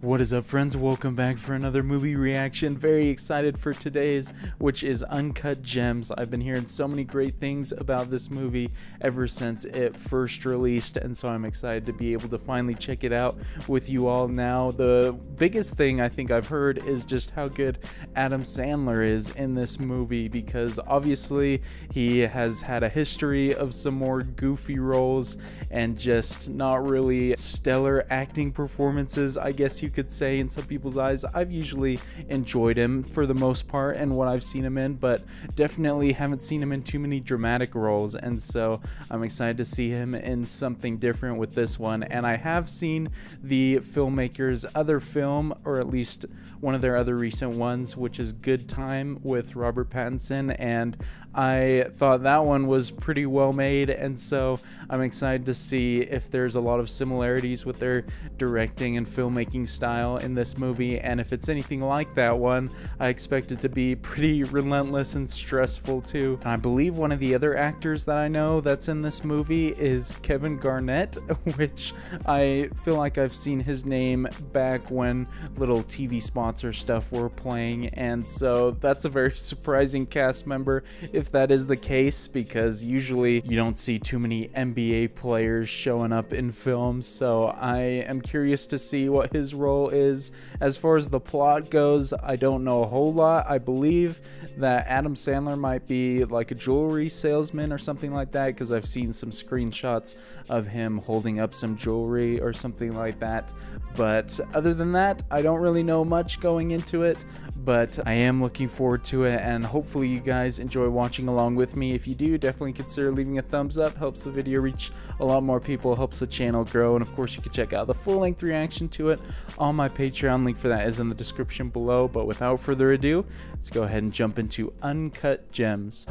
What is up, friends? Welcome back for another movie reaction. Very excited for today's, which is Uncut Gems. I've been hearing so many great things about this movie ever since it first released, and so I'm excited to be able to finally check it out with you all now. The biggest thing I think I've heard is just how good Adam Sandler is in this movie, because obviously he has had a history of some more goofy roles and just not really stellar acting performances, I guess you could say, in some people's eyes. I've usually enjoyed him for the most part and what I've seen him in, but definitely haven't seen him in too many dramatic roles, and so I'm excited to see him in something different with this one. And I have seen the filmmaker's other film, or at least one of their other recent ones, which is Good Time with Robert Pattinson, and I thought that one was pretty well made, and so I'm excited to see if there's a lot of similarities with their directing and filmmaking style in this movie. And if it's anything like that one, I expect it to be pretty relentless and stressful too. And I believe one of the other actors that I know that's in this movie is Kevin Garnett, which I feel like I've seen his name back when little TV sponsor stuff were playing, and so that's a very surprising cast member if that is the case, because usually you don't see too many NBA players showing up in films. So I am curious to see what his role is. As far as the plot goes, I don't know a whole lot. I believe that Adam Sandler might be like a jewelry salesman or something like that, because I've seen some screenshots of him holding up some jewelry or something like that. But other than that, I don't really know much going into it, but I am looking forward to it, and hopefully you guys enjoy watching along with me. If you do, definitely consider leaving a thumbs up. Helps the video reach a lot more people, helps the channel grow, and of course you can check out the full-length reaction to it on my Patreon. Link for that is in the description below, but without further ado, let's go ahead and jump into Uncut Gems.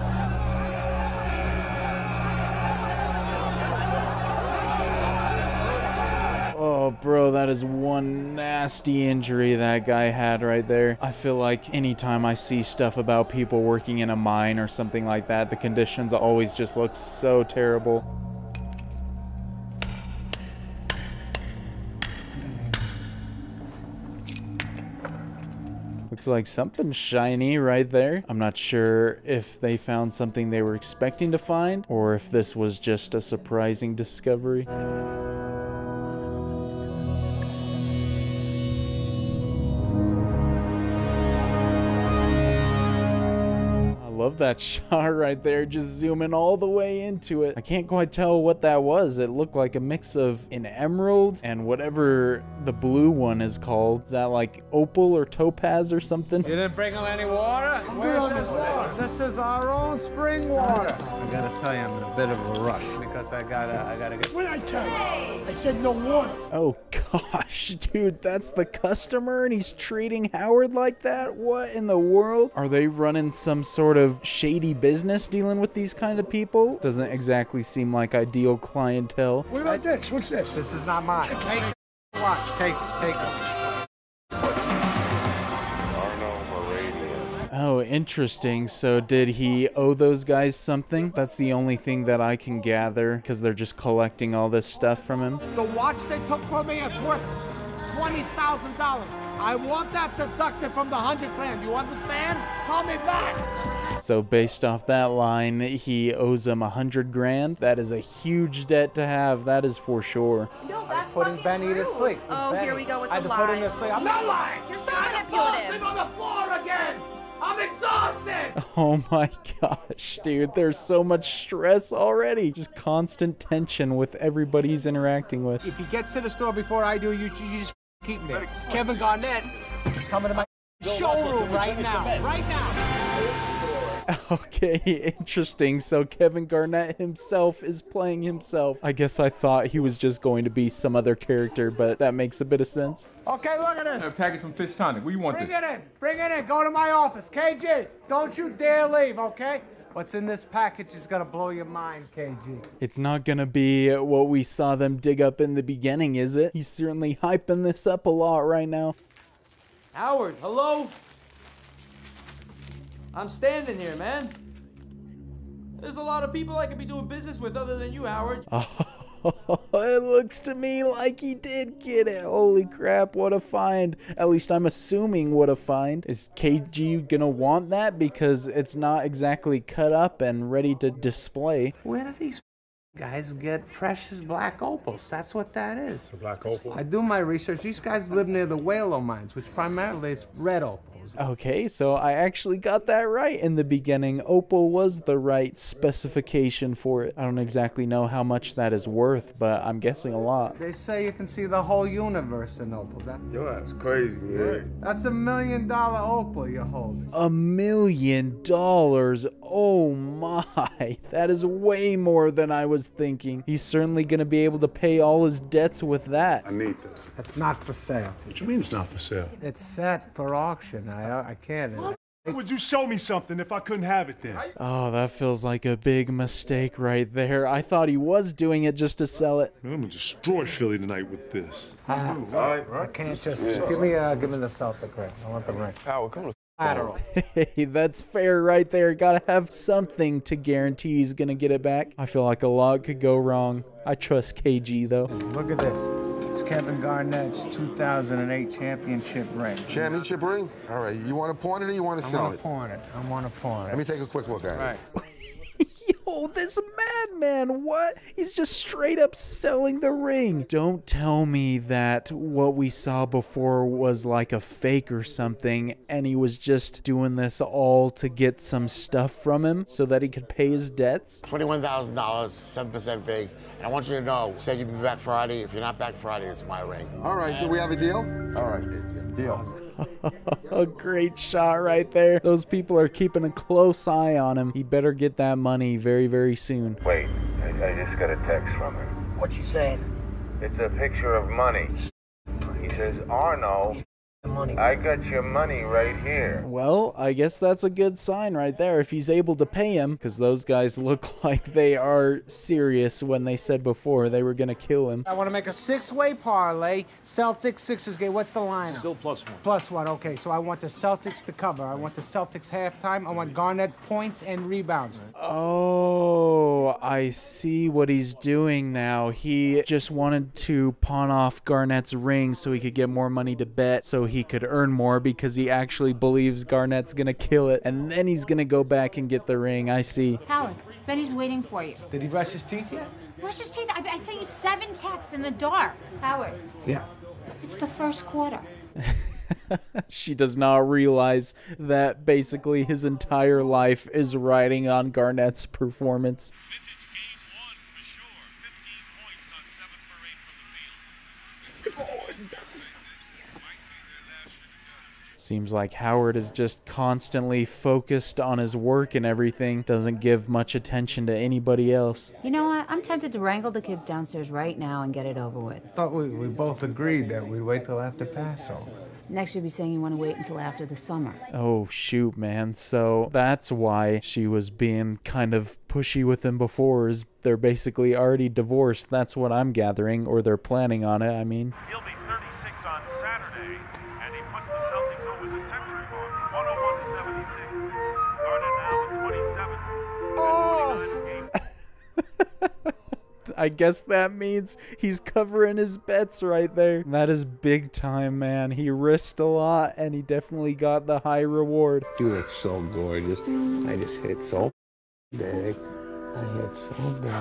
Oh, bro, that is one nasty injury that guy had right there. I feel like anytime I see stuff about people working in a mine or something like that, the conditions always just look so terrible. Looks like something shiny right there. I'm not sure if they found something they were expecting to find, or if this was just a surprising discovery. Love that shot right there, just zooming all the way into it. I can't quite tell what that was. It looked like a mix of an emerald and whatever the blue one is called. Is that like opal or topaz or something? You didn't bring him any water? Where's this water? This is our own spring water. I gotta tell you, I'm in a bit of a rush because I gotta get... What did I tell you? I said no water. Oh gosh, dude, that's the customer and he's treating Howard like that? What in the world? Are they running some sort of shady business dealing with these kind of people? Doesn't exactly seem like ideal clientele. What about this? What's this? This is not mine. Take it. Watch. Take it. Oh, interesting. So did he owe those guys something? That's the only thing that I can gather, because they're just collecting all this stuff from him. The watch they took from me, it's worth $20,000. I want that deducted from the 100 grand. You understand? Call me back. So based off that line, he owes him 100 grand. That is a huge debt to have. That is for sure. No, that's putting Benny to sleep. Oh, Benny. Here we go with the lie. I put him to sleep. I'm not lying. You're so manipulative. I'm on the floor again. I'm exhausted! Oh my gosh, dude, there's so much stress already. Just constant tension with everybody he's interacting with. If he gets to the store before I do, you just keep him there. Kevin Garnett is coming to my showroom right now, right now. Okay, interesting. So Kevin Garnett himself is playing himself. I guess I thought he was just going to be some other character, but that makes a bit of sense. Okay, look at this. A package from Fish Tonic. We want this. Bring it in. Bring it in. Go to my office. KG, don't you dare leave, okay? What's in this package is gonna blow your mind, KG. It's not gonna be what we saw them dig up in the beginning, is it? He's certainly hyping this up a lot right now. Howard, hello? I'm standing here, man. There's a lot of people I could be doing business with other than you, Howard. It looks to me like he did get it. Holy crap, what a find. At least I'm assuming what a find. Is KG gonna want that? Because it's not exactly cut up and ready to display. Where do these guys get precious black opals? That's what that is. A black opal. I do my research. These guys live near the Whalo mines, which primarily is red opal. Okay, so I actually got that right in the beginning. Opal was the right specification for it. I don't exactly know how much that is worth, but I'm guessing a lot. They say you can see the whole universe in opal. Yo, that's crazy, man. That's $1 million opal you're holding. $1 million? Oh my. That is way more than I was thinking. He's certainly going to be able to pay all his debts with that. I need this. That's not for sale. What do you mean it's not for sale? It's set for auction. I can't. Would you show me something if I couldn't have it then? Oh, that feels like a big mistake right there. I thought he was doing it just to sell it. Man, I'm gonna destroy Philly tonight with this. I can't just give me the Celtic ring. I want the ring. We're coming. Hey, that's fair right there. Gotta have something to guarantee he's gonna get it back. I feel like a lot could go wrong. I trust KG though. Look at this. It's Kevin Garnett's 2008 championship ring. Championship ring? All right. You want to pawn it or you want to sell it? I want to pawn it. Let me take a quick look at it. Yo, this madman, what? He's just straight up selling the ring. Don't tell me that what we saw before was like a fake or something, and he was just doing this all to get some stuff from him so that he could pay his debts. $21,000, 7% fake. And I want you to know, say you'll be back Friday. If you're not back Friday, it's my ring. All right, do we have a deal? All right, deal. A great shot right there. Those people are keeping a close eye on him. He better get that money very, very soon. Wait, I just got a text from him. What's he saying? It's a picture of money. He says, Arno, I got your money right here. Well, I guess that's a good sign right there if he's able to pay him, because those guys look like they are serious when they said before they were going to kill him. I want to make a six-way parlay. Celtics, Sixers game. What's the line? Still +1. +1, okay. So I want the Celtics to cover. I want the Celtics halftime. I want Garnett points and rebounds. Oh, I see what he's doing now. He just wanted to pawn off Garnett's ring so he could get more money to bet, so he could earn more, because he actually believes Garnett's gonna kill it, and then he's gonna go back and get the ring. I see. Howard, Benny's waiting for you. Did he brush his teeth yet? Brush his teeth? I sent you 7 texts in the dark. Howard. Yeah. It's the first quarter. She does not realize that basically his entire life is riding on Garnett's performance. Seems like Howard is just constantly focused on his work and everything. Doesn't give much attention to anybody else. You know what? I'm tempted to wrangle the kids downstairs right now and get it over with. I thought we both agreed that we'd wait till after Passover. Next, you'll be saying you want to wait until after the summer. Oh, shoot, man. So that's why she was being kind of pushy with him before, is they're basically already divorced. That's what I'm gathering, or they're planning on it, I mean. You'll be 36 on Saturday, and he puts the Celtics over the century mark, 101-76. Garnett now at 27. Oh! I guess that means he's covering his bets right there. That is big time, man. He risked a lot, and he definitely got the high reward. Dude, it's so gorgeous. I just hit so big. I hit so big.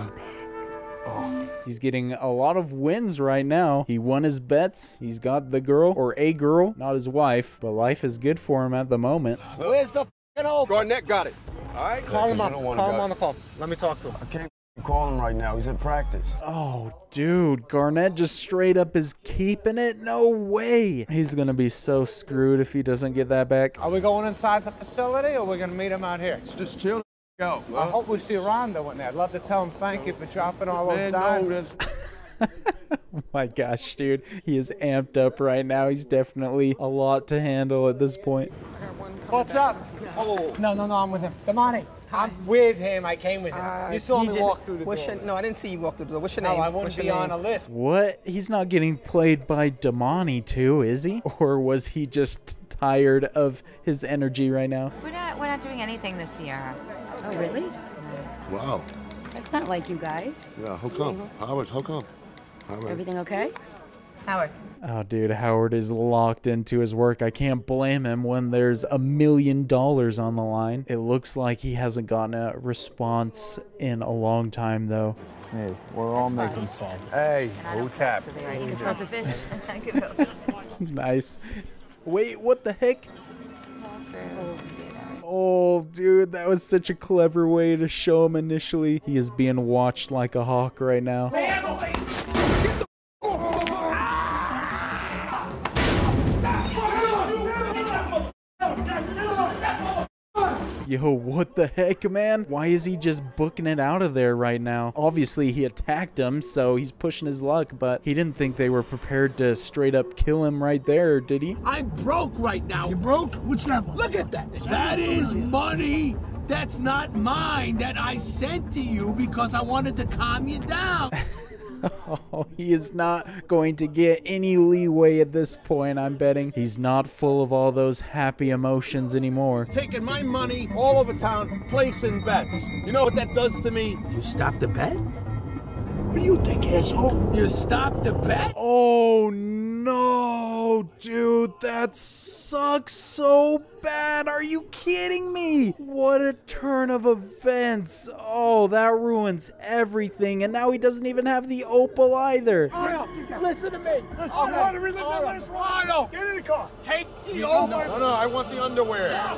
Oh. He's getting a lot of wins right now. He won his bets. He's got the girl, or a girl, not his wife, but life is good for him at the moment. Where's the f***ing old? Garnett got it. All right? Call him up. Call him on the phone. Let me talk to him. I can't call him right now. He's at practice. Oh, dude. Garnett just straight up is keeping it? No way. He's going to be so screwed if he doesn't get that back. Are we going inside the facility, or are we going to meet him out here? It's just chill. Yo, I hope we see Rondo in there. I'd love to tell him thank you for dropping all those dimes. Oh my gosh, dude. He is amped up right now. He's definitely a lot to handle at this point. What's up? Oh. No, I'm with him. Damani. I'm with him. I came with him. You saw me walk through the door. No, I didn't see you walk through the door. What's your name? No, I won't be on a list. What? He's not getting played by Damani too, is he? Or was he just tired of his energy right now? We're not doing anything this year. Oh, really? Wow. That's not like you guys. Yeah, how come? Howard, how come? Howard. Everything okay? Howard. Oh, dude, Howard is locked into his work. I can't blame him when there's $1 million on the line. It looks like he hasn't gotten a response in a long time, though. Hey, we're all making fun. Hey, who tapped? You can pelt a fish. I can pelt a fish. Nice. Wait, what the heck? Oh, dude, that was such a clever way to show him initially. He is being watched like a hawk right now. Yo, what the heck, man? Why is he just booking it out of there right now? Obviously, he attacked him, so he's pushing his luck, but he didn't think they were prepared to straight up kill him right there, did he? I'm broke right now. You broke? What's that? Look at that. That is money. That's not mine that I sent to you because I wanted to calm you down. Oh, he is not going to get any leeway at this point, I'm betting. He's not full of all those happy emotions anymore. Taking my money all over town, placing bets. You know what that does to me? You stop the bet? What do you think, asshole? You stop the bet? Oh, no, dude, that sucks so bad. Are you kidding me? What a turn of events. Oh, that ruins everything. And now he doesn't even have the opal either. All right, listen to me. Listen, I want to relive this while. Get in the car. Take the opal. No, I want the underwear. No.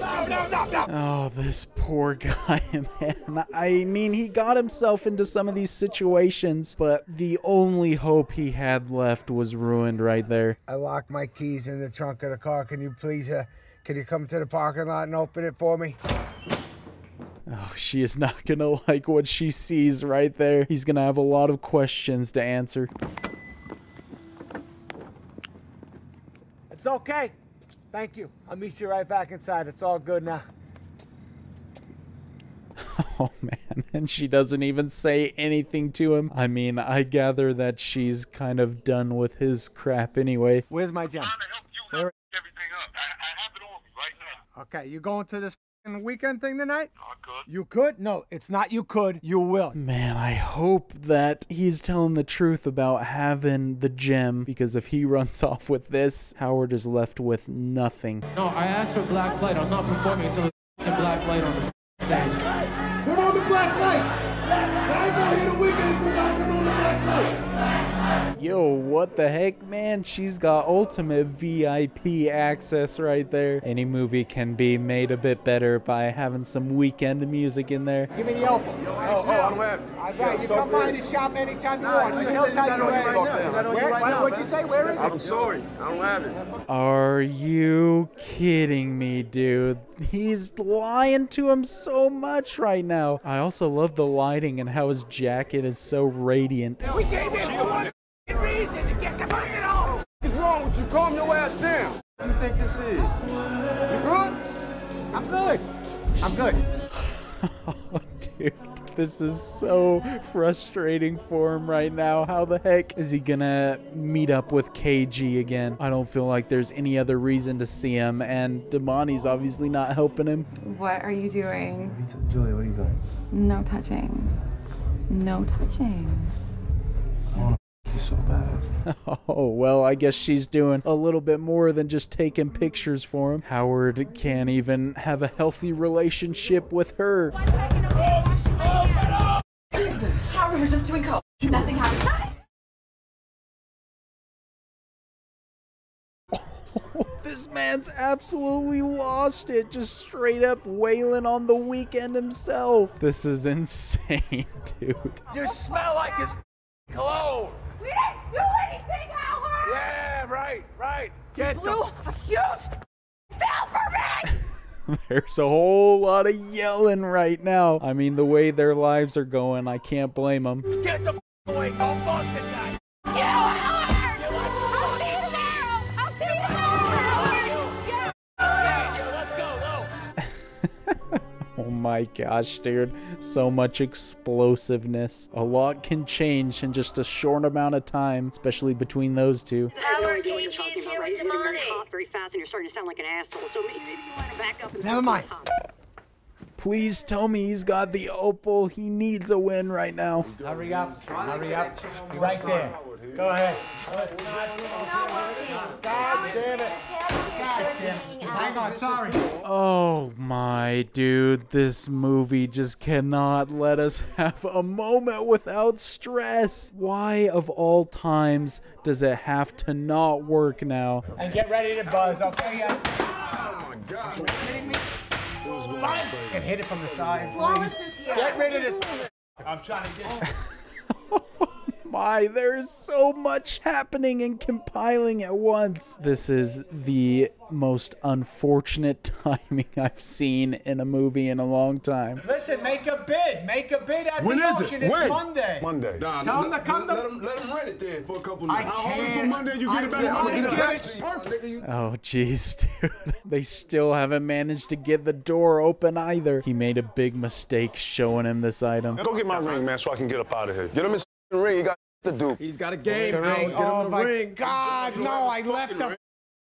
Oh, this poor guy, man. I mean, he got himself into some of these situations, but the only hope he had left was ruined right there. I locked my keys in the trunk of the car. Can you please, can you come to the parking lot and open it for me? Oh, she is not gonna like what she sees right there. He's gonna have a lot of questions to answer. It's okay. Thank you. I'll meet you right back inside. It's all good now. Oh, man. And she doesn't even say anything to him. I mean, I gather that she's kind of done with his crap anyway. Where's my gem? I'm trying to help you wrap everything up. I have it on me right now. Okay, you going to this weekend thing tonight? I could. You could? No, it's not you could. You will. Man, I hope that he's telling the truth about having the gem, because if he runs off with this, Howard is left with nothing. No, I asked for black light. I'm not performing until the black light on the stage. Put on the black light! Black light. I'm not here the weekend until I put on the black light. Yo, what the heck, man? She's got ultimate VIP access right there. Any movie can be made a bit better by having some weekend music in there. Give me the elbow. Yo, you come by the shop anytime you want. What'd you say? Where is it? I'm sorry. I don't have it. Are you kidding me, dude? He's lying to him so much right now. I also love the lighting and how his jacket is so radiant. We gave him one reason to get the fucking off. What's wrong with you? Calm your ass down. What do you think this is? You good? I'm good. I'm good. Oh, dude. This is so frustrating for him right now. How the heck is he gonna meet up with KG again? I don't feel like there's any other reason to see him, and Damani's obviously not helping him. What are you doing? Julia, what are you doing? No touching. No touching. I wanna f you so bad. Oh, well, I guess she's doing a little bit more than just taking pictures for him. Howard can't even have a healthy relationship with her. Jesus. Howard, we're just doing coke. Nothing happened. Oh, this man's absolutely lost it. Just straight up wailing on the weekend himself. This is insane, dude. You smell like his cologne. We didn't do anything, Howard. Yeah, right. Get you blew a huge spell for me. There's a whole lot of yelling right now. I mean, the way their lives are going, I can't blame them. Get the f away. Don't fuck tonight. Get out of here. I'll see you tomorrow. Let's go. Oh my gosh, dude. So much explosiveness. A lot can change in just a short amount of time, especially between those two. Howard, you you're talking about, right? You're getting very hot very fast and you're starting to sound like an asshole. So maybe you want to back up and... Never mind. Please tell me he's got the opal. He needs a win right now. Hurry up. Hurry up. You're right there. Go ahead. It's not working. God damn it. Hang on. Sorry. Oh, my dude. This movie just cannot let us have a moment without stress. Why, of all times, does it have to not work now? And get ready to buzz, okay? Oh, my God. Are you kidding me? I can hit it from the side. Get rid of this. I'm trying to get it. Oh my, there is so much happening and compiling at once. This is the most unfortunate timing I've seen in a movie in a long time. Listen, make a bid. Make a bid at when the auction. It's when? Monday. Monday. Nah, tell them to come. Let them rent it then for a couple of days. Oh, jeez, dude. They still haven't managed to get the door open either. He made a big mistake showing him this item. Go get my ring, man, so I can get up out of here. Get him his ring. He got to do. He's got a game. Oh, my ring. God, no, I left the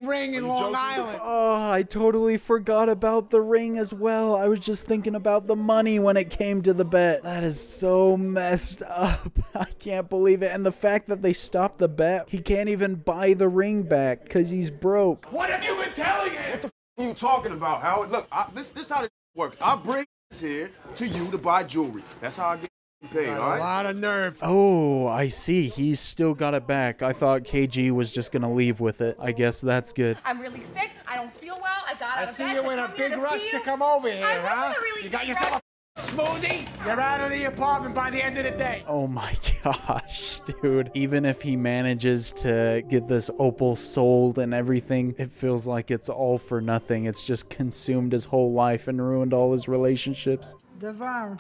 ring in Long Island. Oh, I totally forgot about the ring as well. I was just thinking about the money when it came to the bet. That is so messed up. I can't believe it. And the fact that they stopped the bet, he can't even buy the ring back because he's broke. What have you been telling him? What the f are you talking about, Howard? Look, this is how this works. I bring this here to you to buy jewelry. That's how I get paid, all right? A lot of nerve. Oh, I see. He's still got it back. I thought KG was just going to leave with it. I guess that's good. I'm really sick. I don't feel well. I got out of bed. I see you in a big rush to come over here, huh? You got yourself a smoothie? You're out of the apartment by the end of the day. Oh, my gosh, dude. Even if he manages to get this opal sold and everything, it feels like it's all for nothing. It's just consumed his whole life and ruined all his relationships. Devour.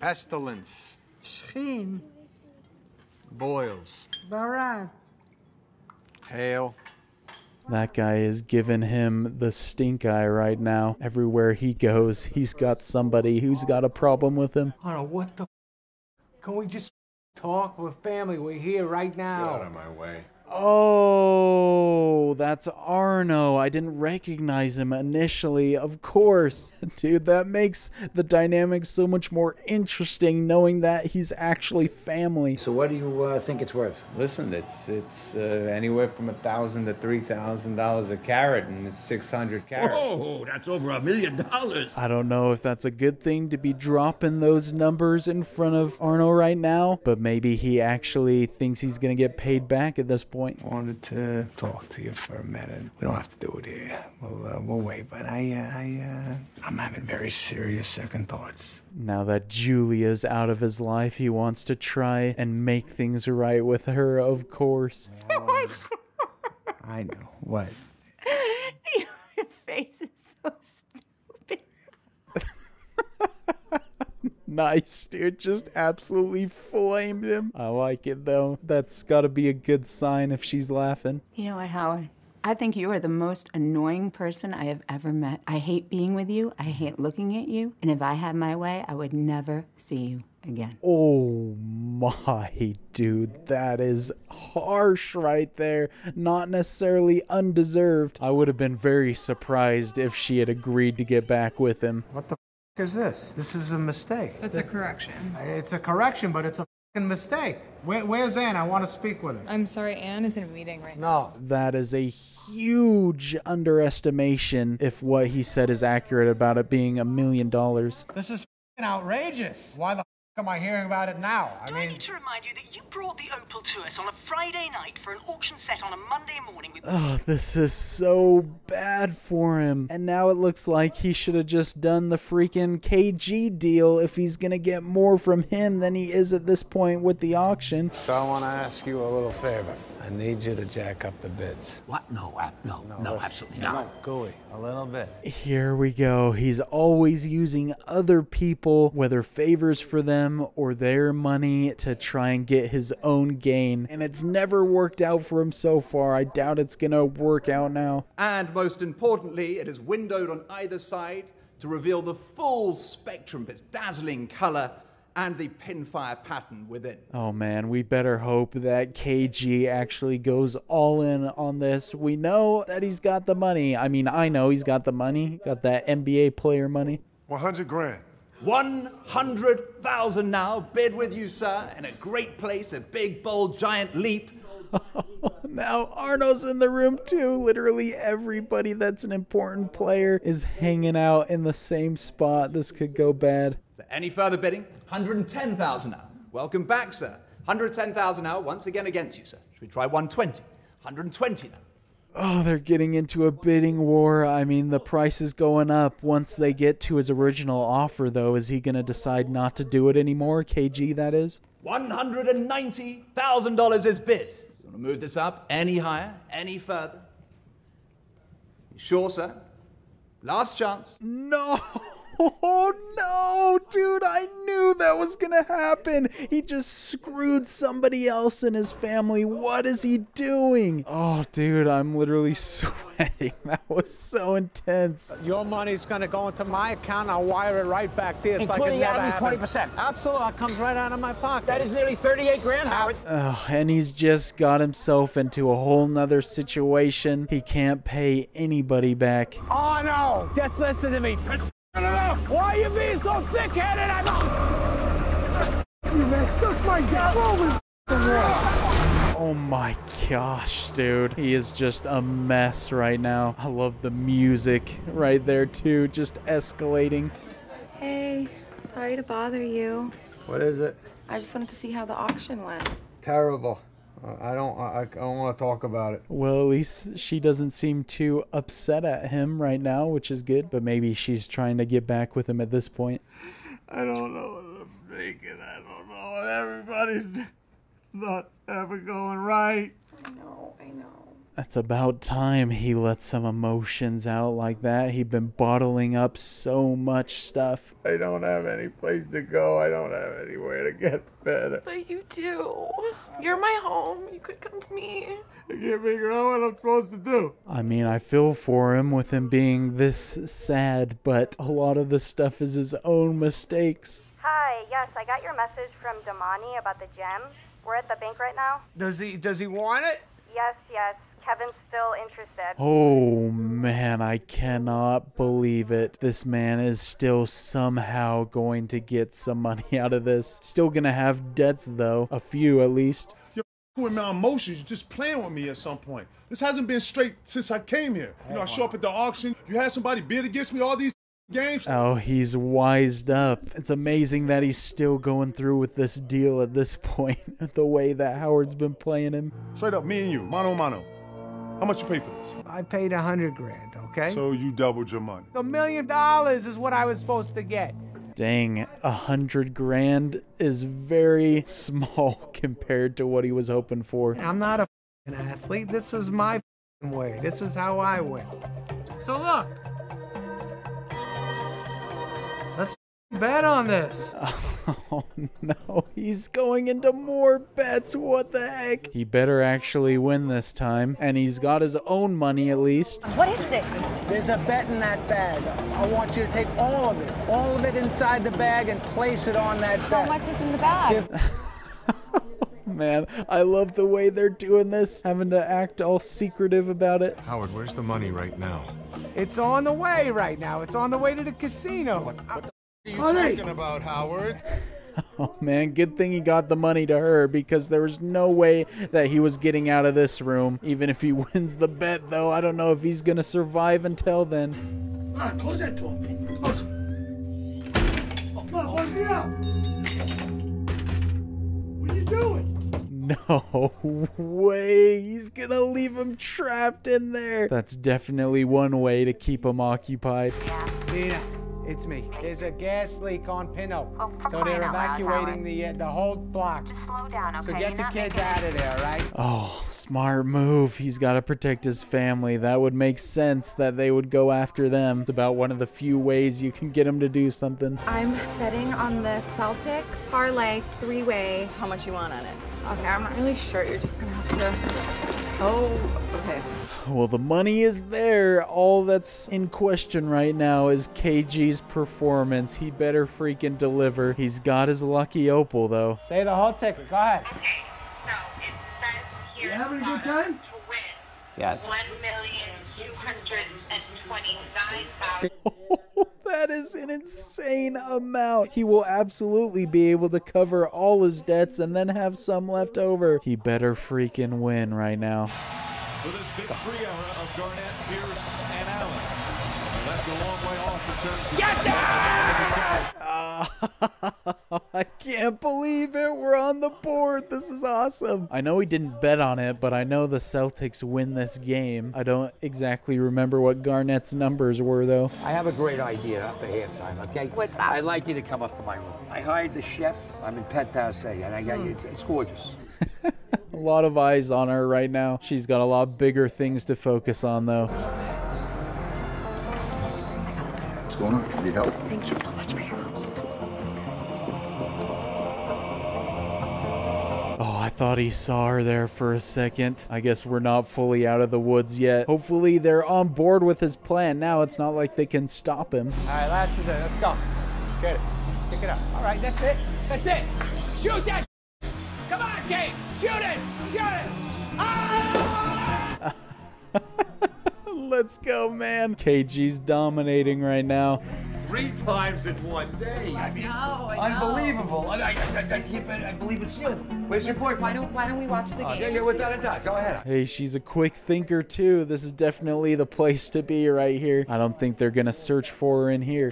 Pestilence. Scheen. Boils. Barak. Hail. That guy is giving him the stink eye right now. Everywhere he goes, he's got somebody who's got a problem with him. I don't know, what the f? Can we just talk? We're family. We're here right now. Get out of my way. Oh, that's Arno. I didn't recognize him initially, of course. Dude, that makes the dynamic so much more interesting, knowing that he's actually family. So what do you think it's worth? Listen, it's anywhere from $1,000 to $3,000 a carat, and it's 600 carats. Oh, that's over $1 million. I don't know if that's a good thing to be dropping those numbers in front of Arno right now, but maybe he actually thinks he's going to get paid back at this point. I wanted to talk to you for a minute. We don't have to do it here. We'll wait. But I'm having very serious second thoughts. Now that Julia's out of his life, he wants to try and make things right with her, of course. I know. What? Your face is so stupid. Nice, dude. Just absolutely flamed him. I like it, though. That's got to be a good sign if she's laughing. You know what, Howard? I think you are the most annoying person I have ever met. I hate being with you. I hate looking at you. And if I had my way, I would never see you again. Oh, my, dude. That is harsh right there. Not necessarily undeserved. I would have been very surprised if she had agreed to get back with him. What the is this? This is a mistake. That's a correction. It's a correction, but it's a fucking mistake. Where's Anne? I want to speak with her. I'm sorry, Anne is in a meeting right now. No. That is a huge underestimation if what he said is accurate about it being $1 million. This is fucking outrageous. Why the am I hearing about it now? I mean, I need to remind you that you brought the opal to us on a Friday night for an auction set on a Monday morning. Oh, this is so bad for him. And now it looks like he should have just done the freaking KG deal if he's going to get more from him than he is at this point with the auction. So I want to ask you a little favor. I need you to jack up the bids. What? No, absolutely not. Gooey, a little bit. Here we go. He's always using other people, whether favors for them or their money, to try and get his own gain, and it's never worked out for him so far. I doubt it's gonna work out now. And most importantly, it is windowed on either side to reveal the full spectrum of its dazzling color and the pinfire pattern within. Oh man, we better hope that KG actually goes all in on this. We know that he's got the money. I mean, I know he's got the money. Got that NBA player money. $100,000. 100,000 now. Bid with you, sir. And a great place, a big, bold, giant leap. Now Arno's in the room too. Literally everybody that's an important player is hanging out in the same spot. This could go bad. Any further bidding? 110,000 now. Welcome back, sir. 110,000 now. Once again against you, sir. Should we try 120? 120 now. Oh, they're getting into a bidding war. I mean, the price is going up. Once they get to his original offer, though, is he going to decide not to do it anymore? KG, that is. $190,000 is bid. You want to move this up any higher, any further? You sure, sir? Last chance. No! Oh, no, dude, I knew that was going to happen. He just screwed somebody else in his family. What is he doing? Oh, dude, I'm literally sweating. That was so intense. Your money's going to go into my account. I'll wire it right back to you. It's including like it never happened. 20%. Absolutely. It comes right out of my pocket. That is nearly 38 grand, Howard. Oh, and he's just got himself into a whole nother situation. He can't pay anybody back. Oh, no. Just listen to me. Why are you being so thick-headed? Oh my gosh, dude. He is just a mess right now. I love the music right there, too. Just escalating. Hey, sorry to bother you. What is it? I just wanted to see how the auction went. Terrible. I don't want to talk about it. Well, at least she doesn't seem too upset at him right now, which is good. But maybe she's trying to get back with him at this point. I don't know what I'm thinking. I don't know. Everybody's not ever going right. I know, I know. It's about time he let some emotions out like that. He'd been bottling up so much stuff. I don't have any place to go. I don't have anywhere to get better. But you do. You're my home. You could come to me. I can't figure out what I'm supposed to do. I mean, I feel for him with him being this sad, but a lot of the stuff is his own mistakes. Hi, yes, I got your message from Damani about the gem. We're at the bank right now. Does he want it? Yes, yes. Kevin's still interested. Oh man, I cannot believe it. This man is still somehow going to get some money out of this. Still gonna have debts though, a few at least. You're with my emotions, you're just playing with me at some point. This hasn't been straight since I came here. You know, I show up at the auction, you had somebody bid against me all these games. Oh, he's wised up. It's amazing that he's still going through with this deal at this point, the way that Howard's been playing him. Straight up, me and you, mano a mano. How much you pay for this? I paid $100,000, okay? So you doubled your money. $1 million is what I was supposed to get. Dang, $100,000 is very small compared to what he was hoping for. I'm not a f***ing athlete. This is my f***ing way. This is how I win. So look. Let's f***ing bet on this. Oh no, he's going into more bets. What the heck? He better actually win this time. And he's got his own money at least. What is this? There's a bet in that bag. I want you to take all of it. All of it inside the bag and place it on that bag. How much is in the bag? Man, I love the way they're doing this. Having to act all secretive about it. Howard, where's the money right now? It's on the way right now. It's on the way to the casino. What are you talking about, Howard? Oh man, good thing he got the money to her because there was no way that he was getting out of this room. Even if he wins the bet though, I don't know if he's gonna survive until then. Ah, close that door. Close. Open it up. What are you doing? No way, he's gonna leave him trapped in there. That's definitely one way to keep him occupied. Yeah. It's me. There's a gas leak on Pinot, so they're evacuating the whole block. Just slow down, okay? So get the kids out of there, right? Oh, smart move. He's got to protect his family. That would make sense that they would go after them. It's about one of the few ways you can get him to do something. I'm betting on the Celtic parlay three-way. How much you want on it? Okay, I'm not really sure. You're just gonna have to. Oh, okay. Well, the money is there. All that's in question right now is KG's performance. He better freaking deliver. He's got his lucky opal, though. Say the whole ticket. Go ahead. Okay, so it says here. You having a good time? To win. Yes. $1,229,000. is an insane amount. He will absolutely be able to cover all his debts and then have some left over. He better freaking win right now. For this big three era of Garnett, Pierce, and Allen. That's a long way off the turns. Get down! I can't believe it. We're on the board. This is awesome. I know we didn't bet on it, but I know the Celtics win this game. I don't exactly remember what Garnett's numbers were, though. I have a great idea after halftime, okay? What's that? I'd like you to come up to my room. I hired the chef. I'm in Pet House A, and I got you. It's gorgeous. A lot of eyes on her right now. She's got a lot bigger things to focus on, though. What's going on? I need help. Thank you so much for your help. Oh, I thought he saw her there for a second. I guess we're not fully out of the woods yet. Hopefully they're on board with his plan now. It's not like they can stop him. All right, last possession. Let's go. Get it. Pick it up. All right, that's it. That's it. Shoot that. Come on, Gabe. Shoot it. Shoot it. Ah! Let's go, man. KG's dominating right now. 3 times in one day. I mean, I know. Unbelievable. I believe it's you. Where's your boyfriend? Why don't we watch the game? Yeah, without a doubt. Go ahead. Hey, she's a quick thinker too. This is definitely the place to be right here. I don't think they're gonna search for her in here.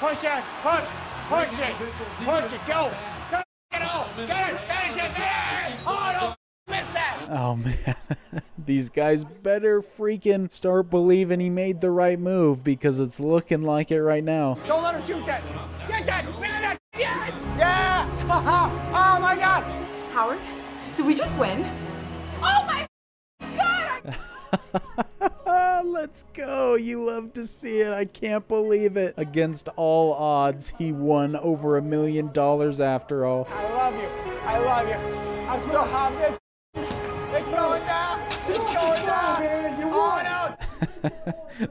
Push it, push it, go. Get it off. Get it there. Oh, don't miss that. Oh man. These guys better freaking start believing he made the right move because it's looking like it right now. Don't let her shoot that. Get that. Man, yeah. Oh my God. Howard, did we just win? Oh my God. Let's go. You love to see it. I can't believe it. Against all odds, he won over $1 million after all. I love you. I love you. I'm so happy. It's going down. It's going down. Man, you won out.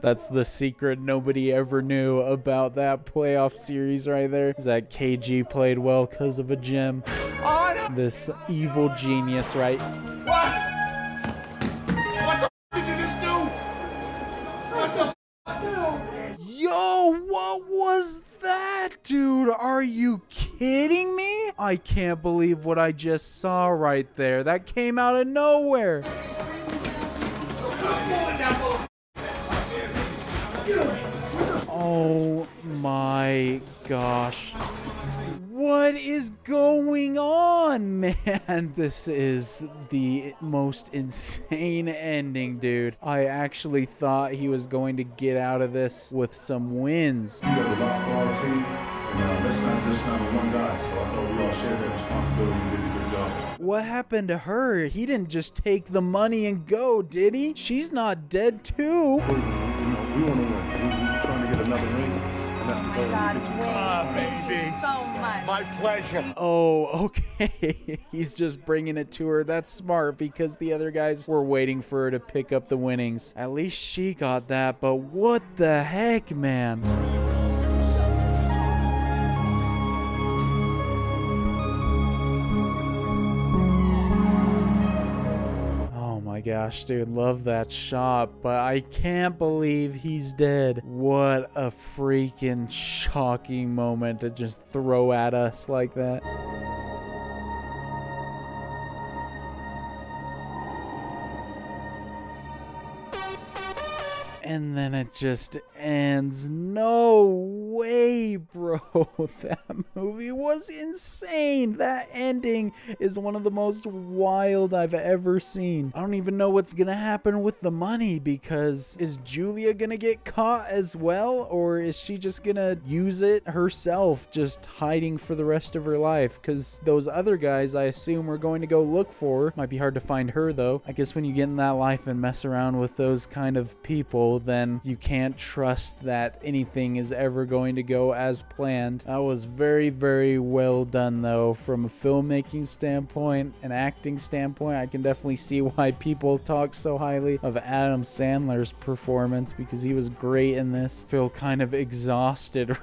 That's the secret nobody ever knew about that playoff series right there. Is that KG played well because of a gem. Oh, no. This evil genius, right? What the f did you just do? What the f? Yo, what was that, dude? Are you kidding me? I can't believe what I just saw right there. That came out of nowhere. Oh my gosh. What is going on, man? This is the most insane ending, dude. I actually thought he was going to get out of this with some wins. That's not just number one guy, so I thought we all shared that responsibility and did a good job. What happened to her? He didn't just take the money and go, did he? She's not dead, too. We want to win. We're trying to get another ring. And that's the goal. Thank you so much. My pleasure. Oh, okay. He's just bringing it to her. That's smart because the other guys were waiting for her to pick up the winnings. At least she got that, but what the heck, man? Gosh, dude, love that shot, but I can't believe he's dead. What a freaking shocking moment to just throw at us like that. And then it just ends. No way, bro. That movie was insane. That ending is one of the most wild I've ever seen. I don't even know what's gonna happen with the money because is Julia gonna get caught as well, or is she just gonna use it herself, just hiding for the rest of her life? Because those other guys, I assume, are going to go look for her. Might be hard to find her, though. I guess when you get in that life and mess around with those kind of people, then you can't trust that anything is ever going to go as planned. That was very, very well done, though, from a filmmaking standpoint, an acting standpoint. I can definitely see why people talk so highly of Adam Sandler's performance because he was great in this. Feel kind of exhausted right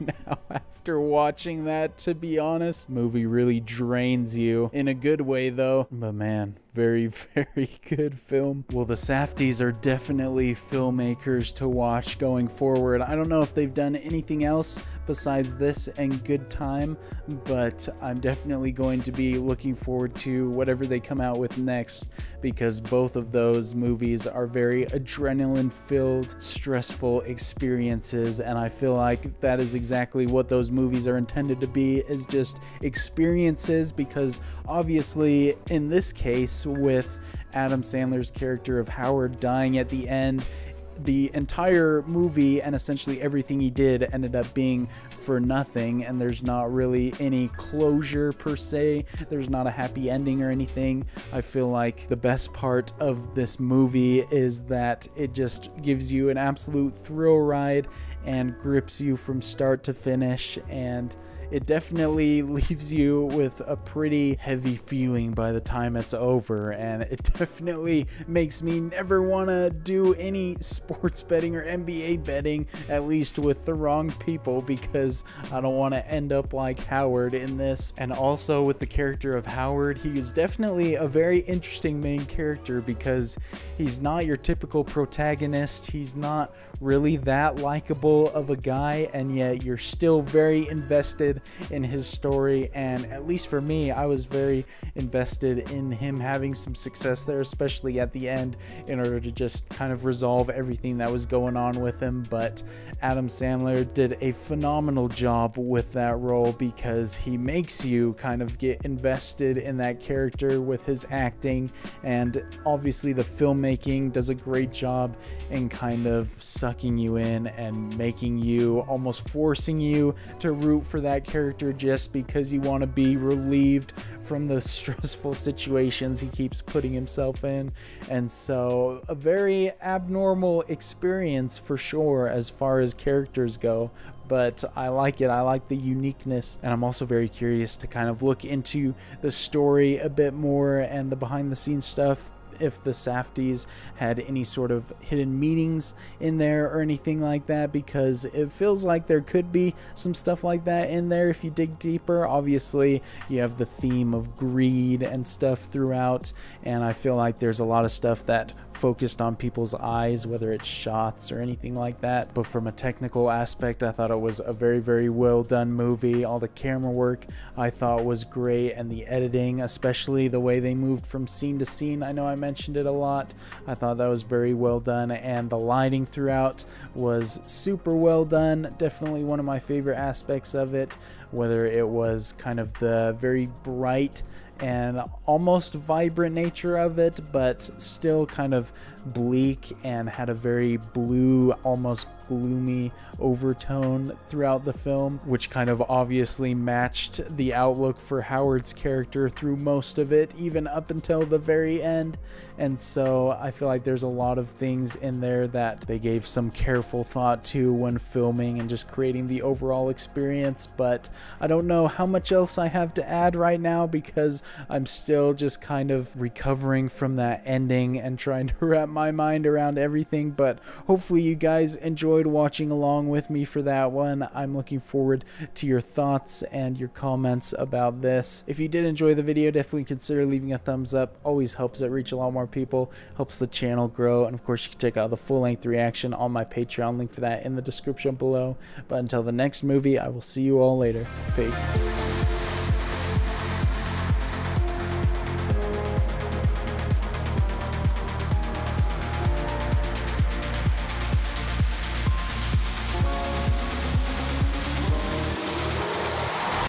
now after watching that, to be honest. Movie really drains you in a good way though. But man, very, very good film. Well, the Safdies are definitely filmmakers to watch going forward. I don't know if they've done anything else besides this and Good Time, but I'm definitely going to be looking forward to whatever they come out with next, because both of those movies are very adrenaline-filled, stressful experiences, and I feel like that is exactly what those movies are intended to be, is just experiences, because obviously in this case, with Adam Sandler's character of Howard dying at the end, the entire movie and essentially everything he did ended up being for nothing, and there's not really any closure per se. There's not a happy ending or anything. I feel like the best part of this movie is that it just gives you an absolute thrill ride and grips you from start to finish, and it definitely leaves you with a pretty heavy feeling by the time it's over. And it definitely makes me never want to do any sports betting or NBA betting, at least with the wrong people, because I don't want to end up like Howard in this. And also with the character of Howard, he is definitely a very interesting main character, because he's not your typical protagonist. He's not really that likable of a guy, and yet you're still very invested in his story. And at least for me, I was very invested in him having some success there, especially at the end, in order to just kind of resolve everything that was going on with him. But Adam Sandler did a phenomenal job with that role, because he makes you kind of get invested in that character with his acting, and obviously the filmmaking does a great job in kind of sucking you in and making you, almost forcing you to root for that character, just because you want to be relieved from the stressful situations he keeps putting himself in. And so a very abnormal experience for sure as far as characters go, but I like it. I like the uniqueness, and I'm also very curious to kind of look into the story a bit more and the behind the scenes stuff, if the Safdies had any sort of hidden meanings in there or anything like that, because it feels like there could be some stuff like that in there if you dig deeper. Obviously you have the theme of greed and stuff throughout, and I feel like there's a lot of stuff that focused on people's eyes, whether it's shots or anything like that. But from a technical aspect, I thought it was a very, very well done movie. All the camera work I thought was great, and the editing, especially the way they moved from scene to scene. I know I mentioned it a lot. I thought that was very well done, and the lighting throughout was super well done. Definitely one of my favorite aspects of it, whether it was kind of the very bright and almost vibrant nature of it, but still kind of bleak and had a very blue, almost gloomy overtone throughout the film, which kind of obviously matched the outlook for Howard's character through most of it, even up until the very end. And so I feel like there's a lot of things in there that they gave some careful thought to when filming and just creating the overall experience. But I don't know how much else I have to add right now, because I'm still just kind of recovering from that ending and trying to wrap my mind around everything. But hopefully you guys enjoyed watching along with me for that one. I'm looking forward to your thoughts and your comments about this. If you did enjoy the video, definitely consider leaving a thumbs up. Always helps it reach a lot more people, helps the channel grow. And of course, you can check out the full-length reaction on my Patreon, link for that in the description below. But until the next movie, I will see you all later. Peace.